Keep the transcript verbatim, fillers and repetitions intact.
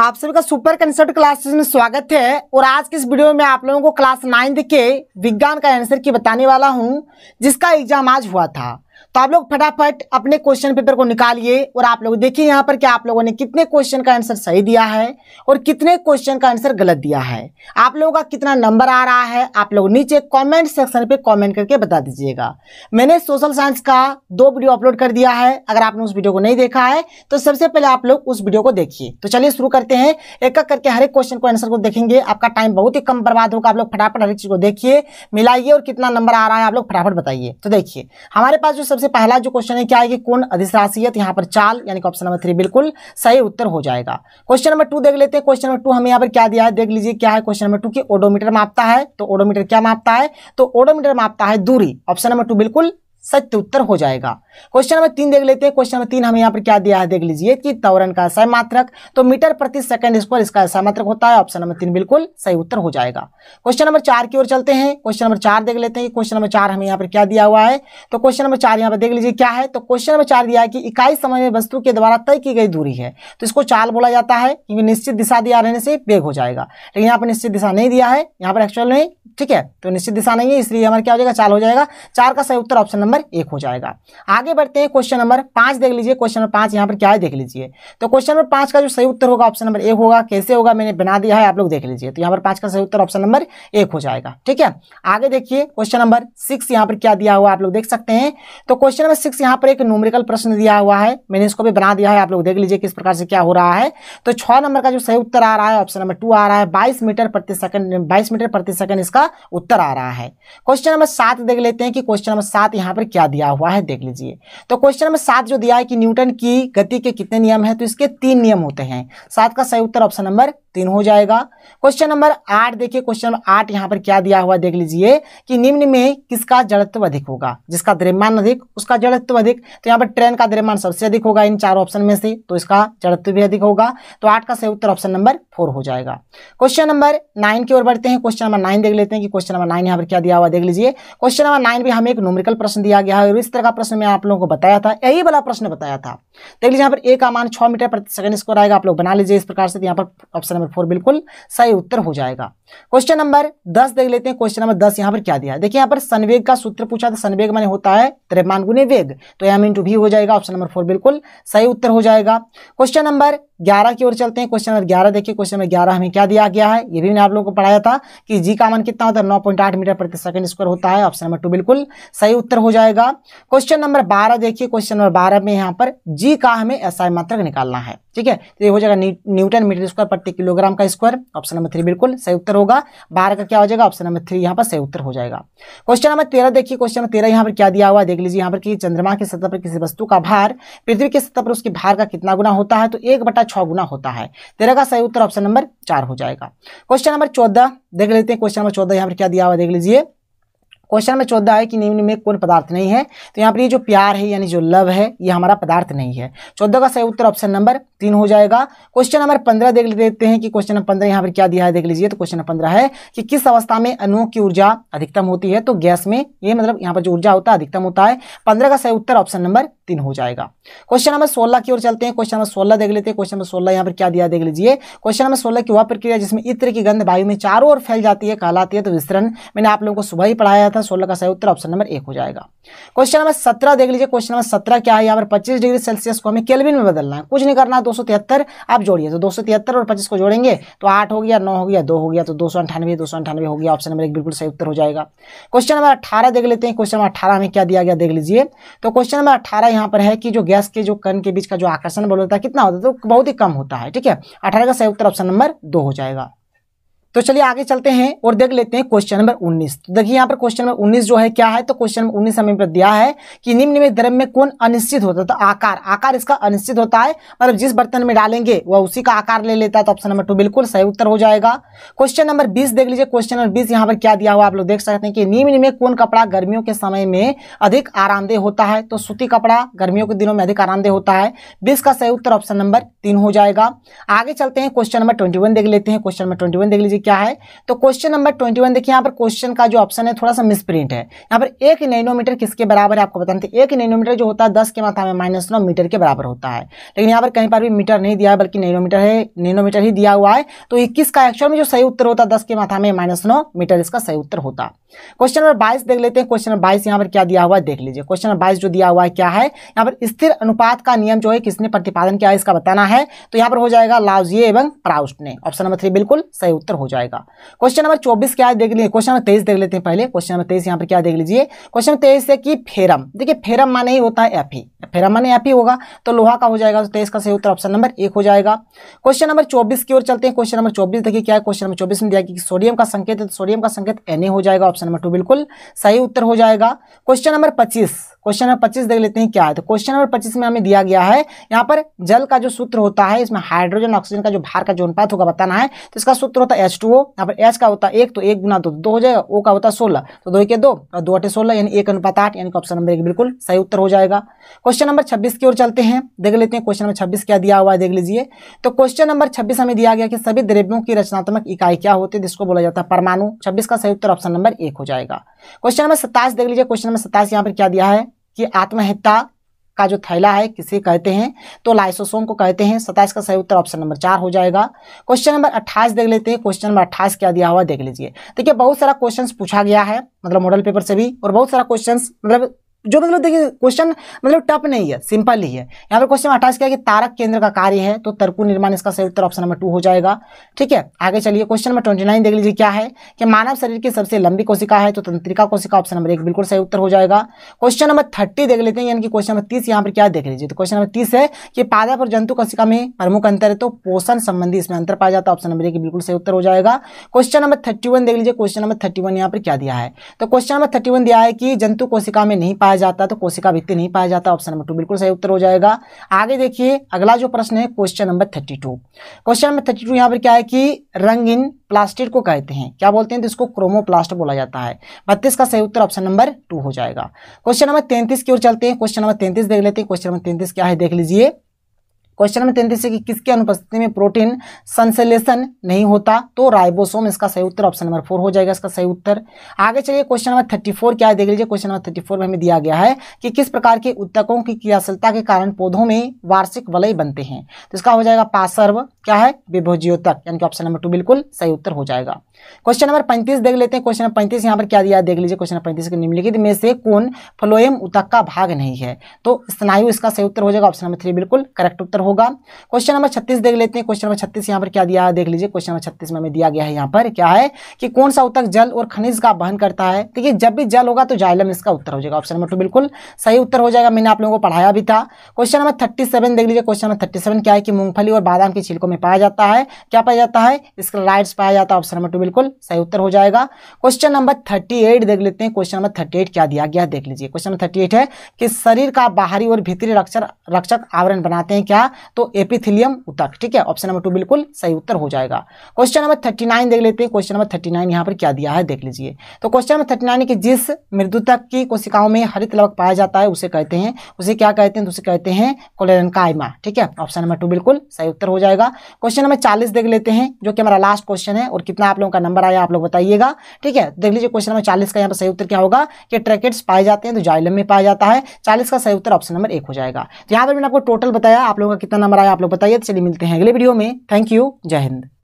आप सभी का सुपर कंसेप्ट क्लासेस में स्वागत है। और आज के इस वीडियो में आप लोगों को क्लास नाइन्थ के विज्ञान का आंसर की बताने वाला हूं, जिसका एग्जाम आज हुआ था। तो आप लोग फटाफट अपने क्वेश्चन पेपर को निकालिए और आप लोग देखिए यहाँ पर कि आप लोगों ने कितने क्वेश्चन का आंसर सही दिया है और कितने क्वेश्चन का आंसर गलत दिया है, आप लोगों का कितना नंबर आ रहा है। आप लोग नीचे कमेंट सेक्शन पे कमेंट करके बता दीजिएगा। मैंने सोशल साइंस का दो वीडियो अपलोड कर दिया है, अगर आपने उस वीडियो को नहीं देखा है तो सबसे पहले आप लोग उस वीडियो को देखिए। तो चलिए शुरू करते हैं, एक एक करके हर एक क्वेश्चन को आंसर को देखेंगे। आपका टाइम बहुत ही कम बर्बाद होगा। आप लोग फटाफट हर एक चीज को देखिए, मिलाइए और कितना नंबर आ रहा है आप लोग फटाफट बताइए। तो देखिए हमारे पास जो सबसे पहला जो क्वेश्चन है क्या है कि कौन अदिश राशि है, तो यहाँ पर चाल, यानी कि ऑप्शन नंबर थ्री बिल्कुल सही उत्तर हो जाएगा। क्वेश्चन नंबर टू देख लेते हैं। क्वेश्चन नंबर टू हमें यहाँ पर क्या दिया है, देख लीजिए क्या है क्वेश्चन नंबर टू की ओडोमीटर मापता है। तो ओडोमीटर क्या मापता है, तो ओडोमीटर मापता है दूरी। ऑप्शन नंबर टू बिल्कुल सत्य उत्तर हो जाएगा। क्वेश्चन नंबर तीन देख लेते हैं। क्वेश्चन नंबर तीन हमें यहाँ पर क्या दिया है, देख लीजिए कि त्वरण का असहाय मात्रक, तो मीटर प्रति सेकंड स्क्वायर इसका असहाय मात्रक होता है। ऑप्शन नंबर तीन बिल्कुल सही उत्तर हो जाएगा। क्वेश्चन नंबर चार की ओर चलते हैं। क्वेश्चन नंबर चार देख लेते हैं। क्वेश्चन नंबर चार हमें यहाँ पर क्या दिया हुआ है, तो क्वेश्चन नंबर चार यहाँ पर देख लीजिए क्या है। तो क्वेश्चन नंबर चार दिया है कि इकाई समय में वस्तु के द्वारा तय की गई दूरी है, तो इसको चाल बोला जाता है, क्योंकि निश्चित दिशा दिया रहने से वेग हो जाएगा। लेकिन यहाँ पर निश्चित दिशा नहीं दिया है, यहाँ पर एक्चुअल में ठीक है, तो निश्चित दिशा नहीं है, इसलिए हमारा क्या हो जाएगा, चाल हो जाएगा। चार का सही उत्तर ऑप्शन नंबर एक हो जाएगा। आगे बढ़ते हैं। क्वेश्चन नंबर पांच देख लीजिए। क्वेश्चन नंबर पांच यहाँ पर क्या है देख लीजिए, तो क्वेश्चन नंबर पांच का जो सही उत्तर होगा ऑप्शन नंबर एक होगा। कैसे होगा मैंने बना दिया है, आप लोग देख लीजिए। तो यहाँ पर पांच का सही उत्तर ऑप्शन नंबर एक हो जाएगा। ठीक है, आगे देखिए क्वेश्चन नंबर सिक्स यहाँ पर क्या दिया हुआ आप लोग देख सकते हैं। तो क्वेश्चन नंबर सिक्स यहाँ पर एक न्यूमेरिकल प्रश्न दिया हुआ है, मैंने इसको भी बना दिया है, आप लोग देख लीजिए किस प्रकार से क्या हो रहा है। तो छह नंबर का जो सही उत्तर आ रहा है ऑप्शन नंबर टू आ रहा है, बाईस मीटर प्रति सेकंड, बाईस मीटर प्रति सेकंड इसका उत्तर आ रहा है। क्वेश्चन नंबर सात देख लेते हैं कि क्वेश्चन नंबर सात यहाँ पर क्या दिया हुआ है देख लीजिए। तो क्वेश्चन नंबर सात जो दिया है कि न्यूटन की गति के कितने नियम हैं, तो इसके तीन नियम होते हैं। सात का सही उत्तर ऑप्शन नंबर तीन हो जाएगा। क्वेश्चन नंबर आठ देखिए। क्वेश्चन नंबर आठ यहाँ पर क्या दिया हुआ देख लीजिए कि निम्न में किसका जड़त्व अधिक होगा, जिसका द्रव्यमान अधिक उसका जड़त्व अधिक। तो यहाँ पर ट्रेन का द्रव्यमान सबसे अधिक होगा इन चार ऑप्शन में से, तो इसका जड़त्व भी अधिक होगा। तो आठ का सही उत्तर ऑप्शन नंबर फोर हो जाएगा। क्वेश्चन नंबर नाइन की ओर बढ़ते हैं। क्वेश्चन नंबर नाइन देख लेते हैं कि क्वेश्चन नंबर नाइन यहाँ पर क्या दिया हुआ देख लीजिए। क्वेश्चन नंबर नाइन भी हमें एक न्यूमेरिकल प्रश्न दिया गया है, और इस तरह का प्रश्न मैं आप लोगों को बताया था, यही वाला प्रश्न बताया था। देख लीजिए यहाँ पर एक का मान छह मीटर प्रति सेकंड स्क्वायर आएगा, आप लोग बना लीजिए इस प्रकार से। यहाँ पर ऑप्शन नंबर फोर बिल्कुल सही उत्तर हो जाएगा। क्वेश्चन नंबर दस देख लेते हैं। क्वेश्चन नंबर दस यहाँ पर क्या दिया है देखिए, यहाँ पर संवेग का सूत्र पूछा था। संवेग माने होता है द्रव्यमान गुने वेग, तो एम इंटू वी हो जाएगा। ऑप्शन नंबर फोर बिल्कुल सही उत्तर हो जाएगा। क्वेश्चन नंबर ग्यारह की ओर चलते हैं। क्वेश्चन नंबर ग्यारह देखिए। क्वेश्चन नंबर ग्यारह हमें क्या दिया गया है, ये भी मैंने आप लोगों को पढ़ाया था कि जी का मान कितना होता है, नौ पॉइंट आठ मीटर प्रति सेकंड स्क्वायर होता है। ऑप्शन नंबर टू बिल्कुल सही उत्तर हो जाएगा। क्वेश्चन नंबर बारह देखिए। क्वेश्चन नंबर बारह में यहाँ पर जी का हमें एसआई मात्रक निकालना है, ठीक है। तो ये हो जाएगा नी, न्यूटन मीटर स्क्वायर प्रति किलोग्राम का स्क्वायर। ऑप्शन नंबर थ्री बिल्कुल सही उत्तर होगा। बारह का क्या हो जाएगा, ऑप्शन नंबर थ्री यहाँ पर सही उत्तर हो जाएगा। क्वेश्चन नंबर तेरह देखिए। क्वेश्चन नंबर तेरह यहाँ पर क्या दिया हुआ देख लीजिए। यहाँ पर कि चंद्रमा की सतह पर किसी वस्तु का भार पृथ्वी की सतह पर उसके भार का कितना गुना होता है, तो एक बटा छह गुना होता है। तेरह का सही उत्तर ऑप्शन नंबर चार हो जाएगा। क्वेश्चन नंबर चौदह देख लेते हैं। क्वेश्चन नंबर चौदह यहाँ पर क्या दिया हुआ देख लीजिए। क्वेश्चन नंबर चौदह है कि निम्न में कौन पदार्थ नहीं है, तो यहाँ पर ये जो प्यार है यानी जो लव है, ये हमारा पदार्थ नहीं है। चौदह का सही उत्तर ऑप्शन नंबर तीन हो जाएगा। क्वेश्चन नंबर पंद्रह देख लेते हैं कि क्वेश्चन नंबर पंद्रह यहाँ पर क्या दिया है देख लीजिए। तो क्वेश्चन नंबर पंद्रह है कि किस अवस्था में अणुओं की ऊर्जा अधिकतम होती है, तो गैस में, ये मतलब यहाँ पर जो ऊर्जा होता है अधिकतम होता है। पंद्रह का सही उत्तर ऑप्शन नंबर तीन हो जाएगा। क्वेश्चन नंबर सोलह की ओर चलते हैं। क्वेश्चन नंबर सोलह देख लेते हैं। क्वेश्चन नंबर सोलह यहाँ पर क्या दिया देख लीजिए। क्वेश्चन नंबर सोलह की वह प्रक्रिया जिसमें इत्र की गंध वायु में चारों ओर फैल जाती है कहलाती है, तो विसरण मैंने आप लोगों को सुबह ही पढ़ाया था। सोलह का सही उत्तर ऑप्शन नंबर एक हो जाएगा। क्वेश्चन नंबर सत्रह देख लीजिए। क्वेश्चन नंबर सत्रह क्या है, यहाँ पर पच्चीस डिग्री सेल्सियस को हमें केल्विन में बदलना है, कुछ नहीं करना। दो सौ तिहत्तर आप जोड़िए, तो दो सौ तिहत्तर और पच्चीस को जोड़ेंगे तो आठ हो गया, नौ हो गया, दो हो गया, तो दो सौ अंठानवे दो सौ अंठानवे हो गया। ऑप्शन नंबर एक बिल्कुल सही उत्तर हो जाएगा। क्वेश्चन नंबर अठारह देख लेते हैं। क्वेश्चन नंबर अठारह में क्या दिया गया देख लीजिए। तो क्वेश्चन नंबर अठारह यहाँ पर है कि जो गैस के जो कण के बीच का जो आकर्षण बल होता है कितना होता है, तो बहुत ही कम होता है, ठीक है। अठारह का सही उत्तर ऑप्शन नंबर दो हो जाएगा। तो चलिए आगे चलते हैं और देख लेते हैं क्वेश्चन नंबर उन्नीस। तो देखिए यहाँ पर क्वेश्चन नंबर उन्नीस जो है क्या है, तो क्वेश्चन नंबर उन्नीस हमें दिया है कि निम्न में द्रव्य में कौन अनिश्चित होता है, तो आकार। आकार इसका अनिश्चित होता है, मतलब जिस बर्तन में डालेंगे वह उसी का आकार ले लेता है। तो ऑप्शन नंबर टू बिल्कुल सही उत्तर हो जाएगा। क्वेश्चन नंबर बीस देख लीजिए। क्वेश्चन नंबर बीस यहाँ पर क्या दिया हुआ आप लोग देख सकते हैं कि निम्न में कौन कपड़ा गर्मियों के समय में अधिक आरामदेह होता है, तो सूती कपड़ा गर्मियों के दिनों में अधिक आरामदेह होता है। बीस का सही उत्तर ऑप्शन नंबर तीन हो जाएगा। आगे चलते हैं। क्वेश्चन नंबर ट्वेंटी वन देख लेते हैं। क्वेश्चन नंबर ट्वेंटी वन देख लीजिए जी क्या है। तो क्वेश्चन नंबर ट्वेंटी वन देखिए, यहाँ पर क्वेश्चन का जो ऑप्शन है थोड़ा सा मिसप्रिंट है। यहाँ पर एक नैनोमीटर किसके बराबर है आपको बताते हैं। एक नैनोमीटर जो होता है दस के मात्रा में माइनस नौ मीटर के बराबर होता है, लेकिन यहाँ पर कहीं पर भी मीटर नहीं दिया है बल्कि नैनोमीटर है, नैनोमीटर ही दिया हुआ है। तो इक्कीस का एक्चुअल में जो सही उत्तर होता है दस के मात्रा में माइनस नौ मीटर इसका सही उत्तर होता है। क्वेश्चन नंबर बाईस देख लेते हैं। क्वेश्चन नंबर बाईस यहाँ पर क्या दिया हुआ है देख लीजिए। क्वेश्चन नंबर बाईस जो दिया हुआ है क्या है, यहाँ पर स्थिर अनुपात का नियम जो है किसने प्रतिपादन किया है इसका बताना है। तो यहाँ पर हो जाएगा लाउजिए एवं प्राउस्ट ने। ऑप्शन नंबर थ्री बिल्कुल सही उत्तर हो जाएगा। क्वेश्चन नंबर चौबीस क्या है देख लीजिए। क्वेश्चन नंबर तेईस देख लेते हैं पहले। क्वेश्चन नंबर तेईस यहाँ पर क्या देख लीजिए। क्वेश्चन तेईस है कि फेरम, देखिए फेरम माने ही होता है एफी, फेरम माने एफी होगा तो लोहा का हो जाएगा। तो तेईस का सही उत्तर ऑप्शन नंबर एक हो जाएगा। क्वेश्चन नंबर चौबीस की ओर चलते हैं। क्वेश्चन नंबर चौबीस देखिए क्या है। क्वेश्चन नंबर चौबीस में दिया कि सोडियम का संकेत है, तो सोडियम का संकेत एन ए हो जाएगा। ऑप्शन नंबर टू बिल्कुल सही उत्तर हो जाएगा। क्वेश्चन नंबर पच्चीस क्वेश्चन नंबर पच्चीस देख लेते हैं क्या है। तो क्वेश्चन नंबर पच्चीस में हमें दिया गया है यहाँ पर जल का जो सूत्र होता है, इसमें हाइड्रोजन ऑक्सीजन का जो भार का जो अनुपात होगा बताना है। तो इसका सूत्र होता है एच टू ओ। यहाँ पर एच का होता है एक, तो एक गुना दो दो हो जाएगा। ओ का होता है सोलह, तो दो के दो और दो अटे सोलह यानी एक अनुपात आठ, यानी ऑप्शन नंबर एक बिल्कुल सही उत्तर हो जाएगा। क्वेश्चन नंबर छब्बीस की ओर चलते हैं, देख लेते हैं। क्वेश्चन नंबर छब्बीस क्या दिया हुआ है देख लीजिए। तो क्वेश्चन नंबर छब्बीस हमें दिया गया कि सभी द्रव्यों की रचनात्मक इकाई क्या होती है, जिसको बोला जाता है परमाणु। छब्बीस का सही उत्तर ऑप्शन नंबर एक हो जाएगा। क्वेश्चन नंबर सत्ताईस देख लीजिए। क्वेश्चन नंबर सत्ताईस यहाँ पर क्या दिया है कि आत्महत्या का जो थैला है किसे कहते हैं, तो लाइसोसोम को कहते हैं। सत्ताईस का सही उत्तर ऑप्शन नंबर चार हो जाएगा। क्वेश्चन नंबर अट्ठाईस देख लेते हैं। क्वेश्चन नंबर अट्ठाईस क्या दिया हुआ देख लीजिए। देखिए बहुत सारा क्वेश्चंस पूछा गया है, मतलब मॉडल पेपर से भी, और बहुत सारा क्वेश्चंस मतलब जो मतलब देखिए क्वेश्चन मतलब टफ नहीं है, सिंपल ही है। यहाँ पर क्वेश्चन अट्ठाईस क्या है कि तारक केंद्र का कार्य है, तो तर्कु निर्माण इसका सही उत्तर ऑप्शन नंबर टू हो जाएगा। ठीक है, आगे चलिए। क्वेश्चन नंबर ट्वेंटी नाइन देख लीजिए क्या है कि मानव शरीर की सबसे लंबी कोशिका है, तो तंत्रिका कोशिका। ऑप्शन नंबर एक बिल्कुल सही उत्तर हो जाएगा। क्वेश्चन नंबर थर्टी देख लेते हैं, यानी कि क्वेश्चन नंबर तीस यहाँ पर क्या देख लीजिए। तो क्वेश्चन नंबर तीस है कि पादप और जंतु कोशिका में प्रमुख अंतर है, तो पोषण संबंधी इसमें अंतर पाया जाता है। ऑप्शन नंबर एक बिल्कुल सही उत्तर हो जाएगा। क्वेश्चन नंबर थर्टी वन देख लीजिए। क्वेश्चन नंबर थर्टी वन यहाँ पर क्या दिया है। तो क्वेश्चन नंबर थर्टी वन दिया है कि जंतु कोशिका में नहीं पाया जाता, तो कोशिका भित्ति नहीं पाया जाता। ऑप्शन नंबर टू बिल्कुल सही उत्तर हो जाएगा। आगे देखिए अगला जो प्रश्न है question number thirty two. Question number thirty two यहाँ पर क्या है कि रंगीन प्लास्टिक को कहते हैं, क्या बोलते हैं, तो इसको क्रोमोप्लास्ट बोला जाता है। बत्तीस का सही उत्तर ऑप्शन नंबर टू हो जाएगा। क्वेश्चन नंबर तैंतीस की ओर चलते हैं। क्वेश्चन नंबर तैंतीस देख लेते हैं। क्वेश्चन नंबर तैंतीस क्या है देख लीजिए। क्वेश्चन नंबर तैंतीस है कि किसके अनुपस्थिति में प्रोटीन संश्लेषण नहीं होता, तो राइबोसोम इसका सही उत्तर ऑप्शन नंबर फोर हो जाएगा इसका सही उत्तर। आगे चलिए क्वेश्चन नंबर थर्टी फोर क्या है देख लीजिए। क्वेश्चन नंबर थर्टी फोर में हमें दिया गया है कि किस प्रकार के ऊतकों की क्रियाशीलता के कारण पौधों में वार्षिक वलय बनते हैं, तो इसका हो जाएगा पार्श्व क्या है विभोज्योतक, यानी कि ऑप्शन नंबर टू बिल्कुल सही उत्तर हो जाएगा। क्वेश्चन नंबर पैंतीस देख लेते हैं। क्वेश्चन नंबर पैंतीस यहाँ पर क्या दिया देख लीजिए। क्वेश्चन नंबर पैंतीस के निम्नलिखित में से कौन फ्लोएम ऊतक का भाग नहीं है, तो स्नायु इसका सही उत्तर हो जाएगा। ऑप्शन नंबर थ्री बिल्कुल करेक्ट उत्तर होगा। क्वेश्चन नंबर छत्तीस देख लेते हैं। क्वेश्चन नंबर छत्तीस यहाँ पर क्या दिया है देख लीजिए। क्वेश्चन नंबर छत्तीस में हमें दिया गया है यहाँ पर क्या है कि कौन सा ऊतक जल और खनिज का वहन करता है। देखिए जब भी जल होगा तो जाइलम इसका उत्तर हो जाएगा। ऑप्शन नंबर टू बिल्कुल सही उत्तर हो जाएगा। मैंने आप लोगों को पढ़ाया भी था। क्वेश्चन नंबर थर्टी सेवन देख लीजिए। क्वेश्चन नंबर थर्टी सेवन क्या है कि मूंगफली और बादाम के छिलकों में पाया जाता है, क्या पाया जाता है, स्क्लेराइड्स पाया जाता है। ऑप्शन नंबर टू बिल्कुल सही उत्तर हो जाएगा। क्वेश्चन नंबर थर्टी एट देख लेते हैं। क्वेश्चन नंबर थर्टी एट क्या दिया गया देख लीजिए। क्वेश्चन नंबर थर्टी एट है कि शरीर का बाहरी और भीतरी रक्षक आवरण बनाते हैं क्या, तो एपिथेलियम ऊतक। ठीक है, ऑप्शन नंबर टू बिल्कुल सही उत्तर हो जाएगा। क्वेश्चन नंबर थर्टी नाइन देख लेते हैं। क्वेश्चन नंबर थर्टी नाइन यहाँ पर क्या दिया है देख लीजिए। तो क्वेश्चन नंबर थर्टी नाइन है कि जिस मृदुतक की कोशिकाओं में हरित लवक पाया जाता है उसे कहते हैं, उसे क्या कहते हैं, तो उसे कहते हैं कोलेरनकाइमा। ठीक है, ऑप्शन नंबर टू बिल्कुल सही उत्तर हो जाएगा। क्वेश्चन नंबर चालीस देख लेते हैं, जो कि हमारा लास्ट क्वेश्चन है, और कितना आप लोगों का नंबर आया आप लोग बताइएगा। ठीक है, देख लीजिए क्वेश्चन नंबर चालीस का यहाँ पर सही उत्तर क्या होगा कि ट्रैकेट्स पाए जाते हैं, तो जाइलम में पाया जाता है। चालीस का सही उत्तर ऑप्शन नंबर एक हो जाएगा। तो यहाँ पर मैंने आपको टोटल बताया, आप लोगों का कितना नंबर आया आप लोग बताइए। तो चलिए मिलते हैं अगले वीडियो में। थैंक यू, जय हिंद।